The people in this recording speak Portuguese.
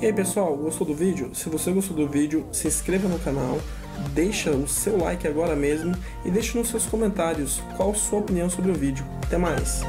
E aí pessoal, gostou do vídeo? Se você gostou do vídeo, se inscreva no canal, deixa o seu like agora mesmo e deixe nos seus comentários qual a sua opinião sobre o vídeo. Até mais!